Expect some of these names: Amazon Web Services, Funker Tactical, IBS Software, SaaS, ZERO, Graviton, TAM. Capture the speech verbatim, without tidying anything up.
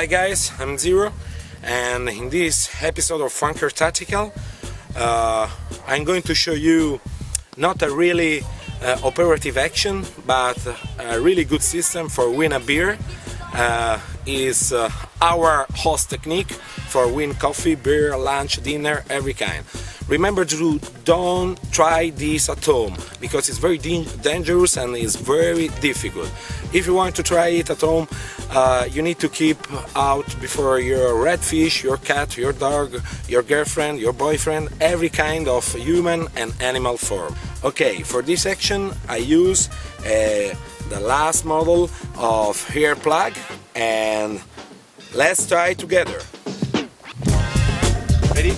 Hi guys, I'm Zero, and in this episode of Funker Tactical uh, I'm going to show you not a really uh, operative action but a really good system for win a beer. Uh, is uh, our host technique for win coffee, beer, lunch, dinner, every kind. Remember to don't try this at home because it's very dangerous and it's very difficult. If you want to try it at home, uh, you need to keep out before your redfish, your cat, your dog, your girlfriend, your boyfriend, every kind of human and animal form. Okay, for this action I use a the last model of ear plug, and let's try it together. Ready?